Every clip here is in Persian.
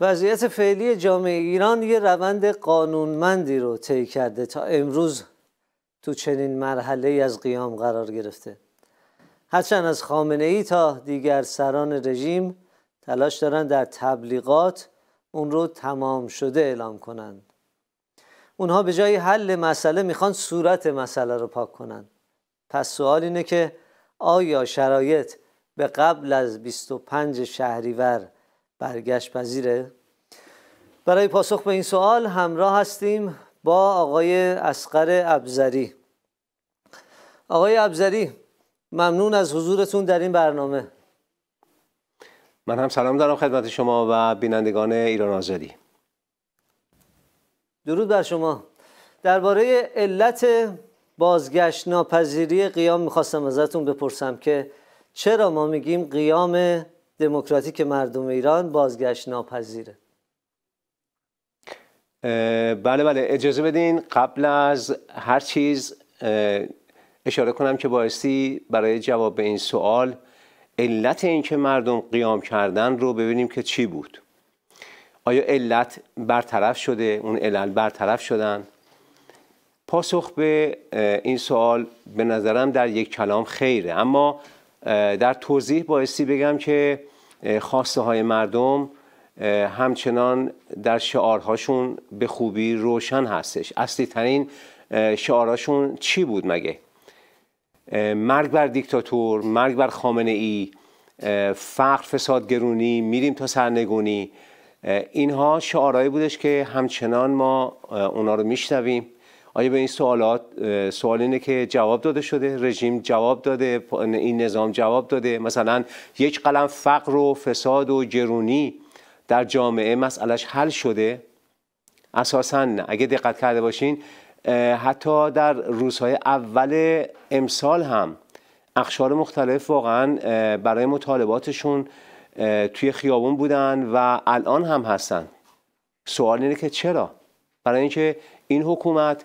وضعیت فعلی جامعه ایران یه روند قانونمندی رو طی کرده تا امروز تو چنین مرحله از قیام قرار گرفته. هرچند از خامنه ای تا دیگر سران رژیم تلاش دارن در تبلیغات اون رو تمام شده اعلام کنن. اونها به جای حل مسئله میخوان صورت مسئله رو پاک کنن. پس سوال اینه که آیا شرایط به قبل از 25 شهریور برگشت پذیره؟ برای پاسخ به این سوال همراه هستیم با آقای اصغر ابزری. آقای ابزری، ممنون از حضورتون در این برنامه. من هم سلام دارم خدمت شما و بینندگان ایران آزادی. درود بر شما. درباره علت بازگشت ناپذیری قیام میخواستم ازتون بپرسم که چرا ما میگیم قیام دموکراتیک مردم ایران بازگشت ناپذیره؟ بله اجازه بدین قبل از هر چیز اشاره کنم که بایستی برای جواب به این سوال علت اینکه مردم قیام کردن رو ببینیم که چی بود. آیا علت برطرف شده؟ اون علل برطرف شدن؟ پاسخ به این سوال به نظرم در یک کلام خیره، اما در توضیح بایستی بگم که خواسته های مردم همچنان در شعارهاشون به خوبی روشن هستش. اصلی ترین شعارهاشون چی بود مگه؟ مرگ بر دیکتاتور، مرگ بر خامنه ای، فقر، فساد، گرونی، میریم تا سرنگونی. اینها شعارهایی بودش که همچنان ما اونا رو میشنویم. آیا به این سوالات، سوال اینه که جواب داده شده؟ رژیم جواب داده؟ این نظام جواب داده؟ مثلا یک قلم فقر و فساد و گرونی در جامعه مسئلهش حل شده؟ اساساً نه. اگه دقت کرده باشین حتی در روزهای اول امسال هم اقشار مختلف واقعا برای مطالباتشون توی خیابون بودن و الان هم هستن. سوال اینه که چرا؟ برای اینکه این حکومت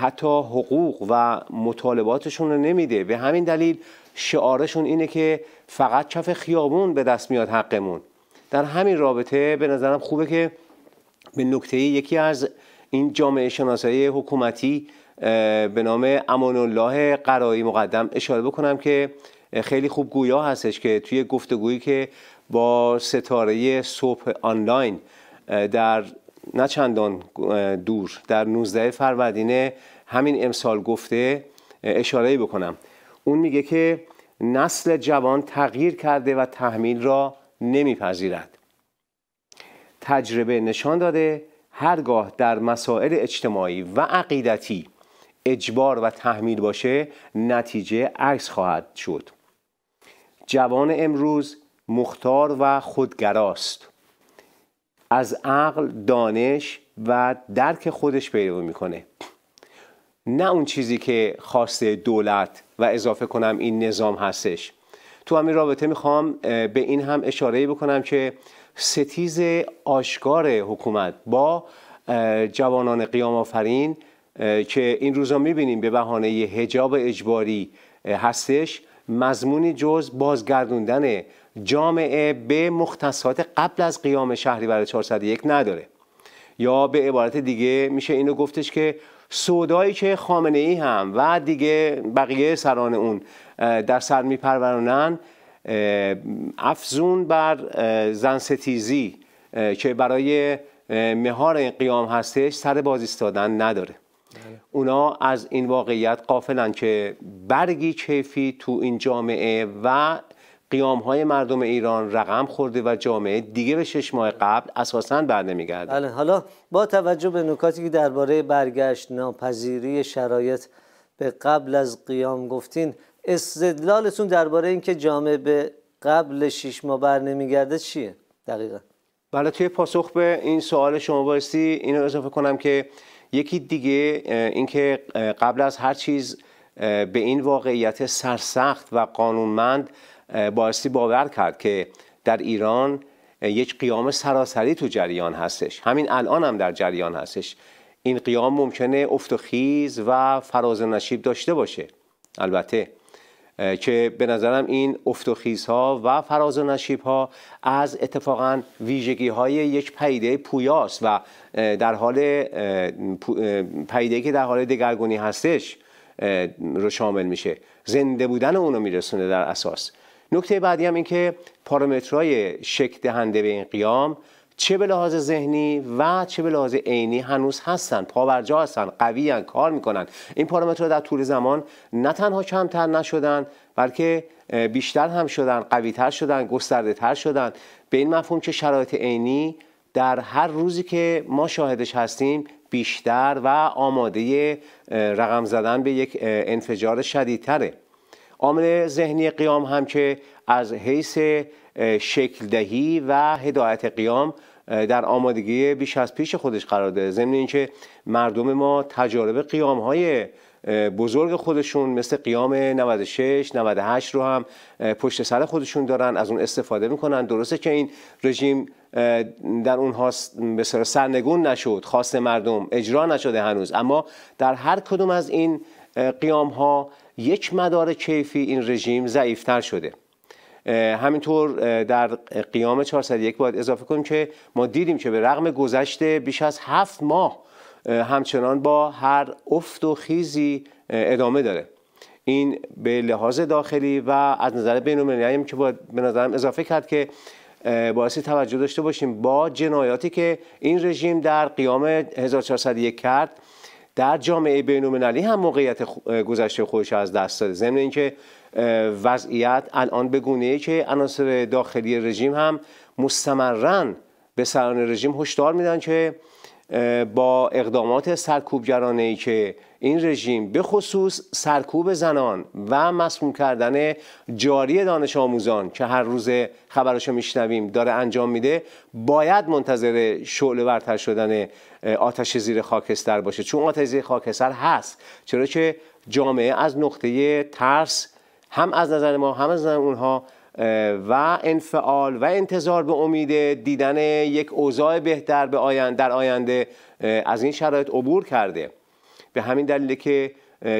حتی حقوق و مطالباتشون رو نمیده. به همین دلیل شعارشون اینه که فقط کف خیابون به دست میاد حقمون. در همین رابطه به نظرم خوبه که به نکته یکی از این جامعه شناسای حکومتی به نام امان الله قرایی مقدم اشاره بکنم که خیلی خوب گویا هستش که توی گفتگویی که با ستاره صبح آنلاین در نه چندان دور در 19 فروردین همین امسال گفته اشاره‌ای بکنم. اون میگه که نسل جوان تغییر کرده و تحمیل را نمیپذیرد. تجربه نشان داده هرگاه در مسائل اجتماعی و عقیدتی اجبار و تحمیل باشه نتیجه عکس خواهد شد. جوان امروز مختار و خودگراست. از عقل، دانش و درک خودش پیروی میکنه، نه اون چیزی که خواسته دولت و اضافه کنم این نظام هستش. تو همین رابطه میخوام به این هم اشاره بکنم که ستیز آشکار حکومت با جوانان قیام آفرین که این روزا میبینیم به بهانه حجاب اجباری هستش، مضمونی جز بازگردوندن جامعه به مختصات قبل از قیام شهریور ۴۰۱ نداره. یا به عبارت دیگه میشه اینو گفتش که سودایی که خامنه ای هم و دیگه بقیه سران اون در سر میپرورانن افزون بر زن ستیزی که برای مهار قیام هستش سر باز ایستادن نداره. اونا از این واقعیت غافلن که برگی کیفی تو این جامعه و قیام‌های مردم ایران رقم خورده و جامعه دیگه به ۶ ماه قبل اساساً برنمیگرده. بله، حالا با توجه به نکاتی که درباره برگشت ناپذیری شرایط به قبل از قیام گفتین، استدلالتون درباره اینکه جامعه به قبل ۶ ماه برنمیگرده چیه دقیقاً؟ بله، توی پاسخ به این سوال شما بایستی اینو اضافه کنم که یکی دیگه اینکه قبل از هر چیز به این واقعیت سرسخت و قانونمند بایستی باور کرد که در ایران یک قیام سراسری تو جریان هستش. همین الان هم در جریان هستش. این قیام ممکنه افت و خیز و فراز و نشیب داشته باشه. البته که به نظرم این افت و خیزها و فراز و نشیبها از اتفاقاً ویژگی‌های یک پدیده پویاست و در حال پدیده‌ای که در حال دگرگونی هستش رو شامل میشه، زنده بودن اون رو میرسونه در اساس. نکته بعدی هم این که پارامترهای شکل دهنده به این قیام چه به لحاظ ذهنی و چه به لحاظ عینی هنوز هستن، پابرجا هستن، قوی هستن، کار میکنن. این پارامترها در طول زمان نه تنها کمتر نشدن بلکه بیشتر هم شدن، قویتر شدن، گسترده تر شدن، به این مفهوم که شرایط عینی در هر روزی که ما شاهدش هستیم بیشتر و آماده رقم زدن به یک انفجار شدیدتره. عامل ذهنی قیام هم که از حیث شکل دهی و هدایت قیام در آمادگی بیش از پیش خودش قرار داره، ضمن اینکه مردم ما تجارب قیام‌های بزرگ خودشون مثل قیام 96 98 رو هم پشت سر خودشون دارن، از اون استفاده میکنن. درسته که این رژیم در اونها به سرنگون نشد، خواست مردم اجرا نشده هنوز، اما در هر کدوم از این قیام‌ها یک مدار کیفی این رژیم ضعیفتر شده. همینطور در قیام 401 باید اضافه کنیم که ما دیدیم که به رغم گذشت بیش از 7 ماه همچنان با هر افت و خیزی ادامه داره. این به لحاظ داخلی و از نظر بین‌المللی که باید به نظرم اضافه کرد که باعث توجه داشته باشیم با جنایاتی که این رژیم در قیام 1401 کرد، در جامعه بین‌المللی هم موقعیت گذشته خودش از دست داده. ضمن اینکه وضعیت الان به گونه‌ای که عناصر داخلی رژیم هم مستمراً به سران رژیم هشدار میدن که با اقدامات سرکوبگرانه‌ای که این رژیم به خصوص سرکوب زنان و مسموم کردن جاری دانش آموزان که هر روز خبرشو میشنویم داره انجام میده، باید منتظر شعله ورتر شدن آتش زیر خاکستر باشه. چون آتش زیر خاکستر هست، چرا که جامعه از نقطه ترس هم از نظر ما هم از نظر اونها و انفعال و انتظار به امید دیدن یک اوضاع بهتر در آینده از این شرایط عبور کرده. به همین دلیل که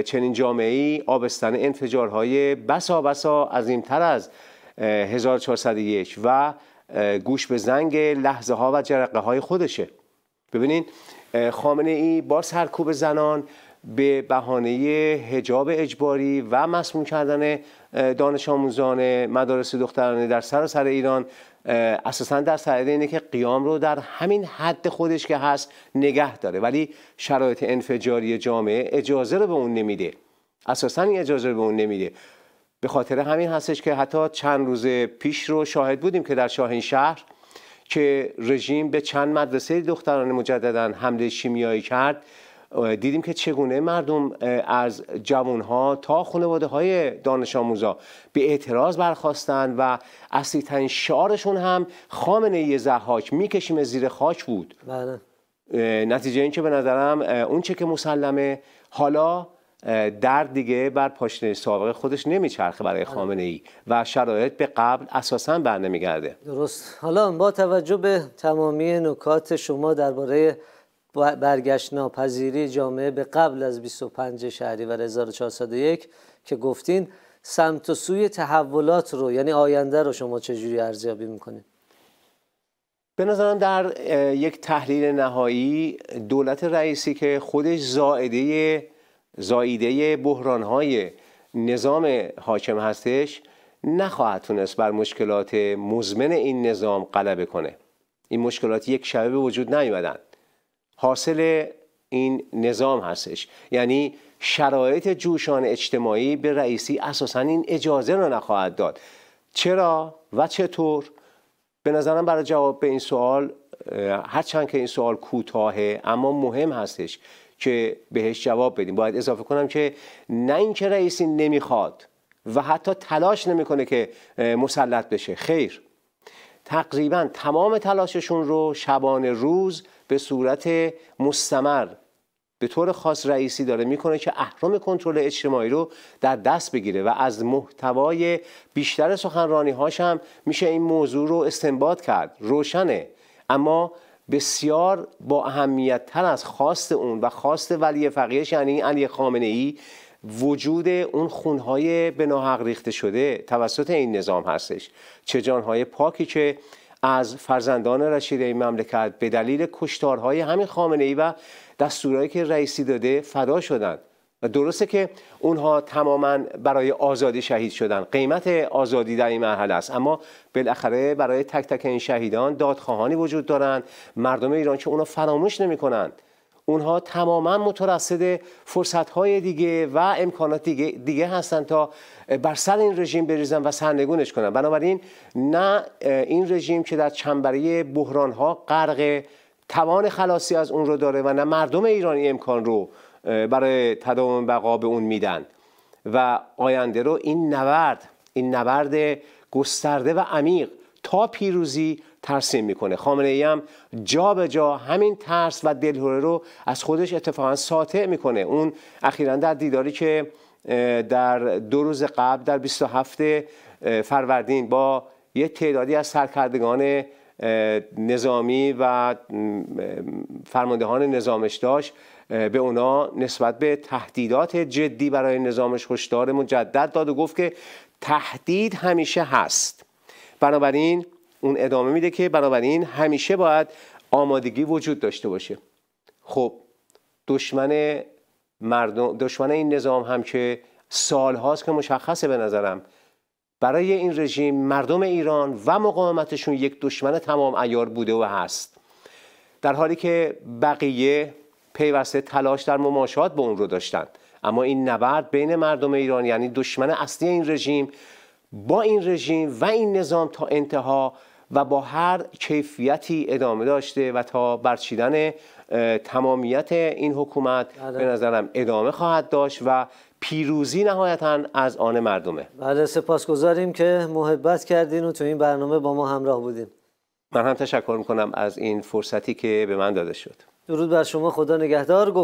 چنین جامعه‌ای آبستن انفجارهای بسا عظیمتر از 1401 و گوش به زنگ لحظه ها و جرقه های خودشه. ببینین خامنه ای با سرکوب زنان به بهانه حجاب اجباری و مسموم کردن دانش آموزان مدارس دخترانه در سراسر ایران اساساً در سعیده اینه که قیام رو در همین حد خودش که هست نگه داره، ولی شرایط انفجاری جامعه اجازه رو به اون نمیده، اساساً این اجازه رو به اون نمیده. به خاطر همین هستش که حتی چند روز پیش رو شاهد بودیم که در شاهین شهر که رژیم به چند مدرسه دخترانه مجدداً حمله شیمیایی کرد، دیدیم که چگونه مردم از جوانها تا خانواده‌های دانش آموزا به اعتراض برخاستن و اصلی‌ترین شعارشون هم خامنه‌ای ضحاک، میکشیم زیر خاک بود. بله. نتیجه این که به نظرم اون چه که مسلمه حالا در دیگه بر پاشنه سابق خودش نمیچرخه برای خامنه‌ای و شرایط به قبل اساساً برنمیگرده. درست. حالا با توجه به تمامی نکات شما درباره برگشت ناپذیری جامعه به قبل از 25 شهریور 1401 که گفتین، سمت و سوی تحولات رو یعنی آینده رو شما چجوری ارزیابی میکنید؟ به نظرم در یک تحلیل نهایی دولت رئیسی که خودش زائیده بحرانهای نظام حاکم هستش نخواهد تونست بر مشکلات مزمن این نظام غلبه کنه. این مشکلات یک شبه به وجود نیومدن، حاصل این نظام هستش. یعنی شرایط جوشان اجتماعی به رئیسی اساساً این اجازه رو نخواهد داد. چرا و چطور؟ به نظرم برای جواب به این سوال، هرچند که این سوال کوتاهه اما مهم هستش که بهش جواب بدیم، باید اضافه کنم که نه اینکه رئیسی نمیخواد و حتی تلاش نمیکنه که مسلط بشه، خیر، تقریباً تمام تلاششون رو شبانه روز به صورت مستمر به طور خاص رئیسی داره میکنه که اهرم کنترل اجتماعی رو در دست بگیره و از محتوای بیشتر سخنرانی هاش هم میشه این موضوع رو استنباط کرد، روشنه. اما بسیار با اهمیت تر از خواست اون و خواست ولی فقیهش، یعنی علی خامنه ای، وجود اون خونهای به ناحق ریخته شده توسط این نظام هستش. چه جانهای پاکی که از فرزندان رشید این مملکت به دلیل کشتارهای همین خامنه ای و دستورایی که رئیسی داده فدا شدند. و درسته که اونها تماما برای آزادی شهید شدن، قیمت آزادی در این مرحله است، اما بالاخره برای تک تک این شهیدان دادخواهانی وجود دارند. مردم ایران که اونها فراموش نمی کنند. اونها تماما مترصد فرصت‌های دیگه و امکانات دیگه هستند تا بر سر این رژیم بریزن و سرنگونش کنن. بنابراین نه این رژیم که در چنبره بحران‌ها غرق توان خلاصی از اون رو داره و نه مردم ایرانی امکان رو برای تداوم بقا به اون میدن و آینده رو این نبرد گسترده و عمیق تا پیروزی ترسیم میکنه. خامنه ای هم جا به جا همین ترس و دلهره رو از خودش اتفاقا ساطع میکنه. اون اخیرا در دیداری که در دو روز قبل در 27 فروردین با یه تعدادی از سرکردگان نظامی و فرماندهان نظامش داشت، به اونا نسبت به تهدیدات جدی برای نظامش هشدار مجدد داد و گفت که تهدید همیشه هست. بنابراین اون ادامه میده که بنابراین همیشه باید آمادگی وجود داشته باشه. خب دشمن این نظام هم که سالهاست که مشخصه به نظرم برای این رژیم مردم ایران و مقاومتشون یک دشمن تمام عیار بوده و هست، در حالی که بقیه پیوسته تلاش در مماشات با اون رو داشتن. اما این نبرد بین مردم ایران، یعنی دشمن اصلی این رژیم با این رژیم و این نظام، تا انتها و با هر کیفیتی ادامه داشته و تا برچیدن تمامیت این حکومت به نظرم ادامه خواهد داشت و پیروزی نهایتاً از آن مردمه. بله، سپاسگزاریم که محبت کردین و تو این برنامه با ما همراه بودین. من هم تشکر میکنم از این فرصتی که به من داده شد. درود بر شما، خدا نگهدار.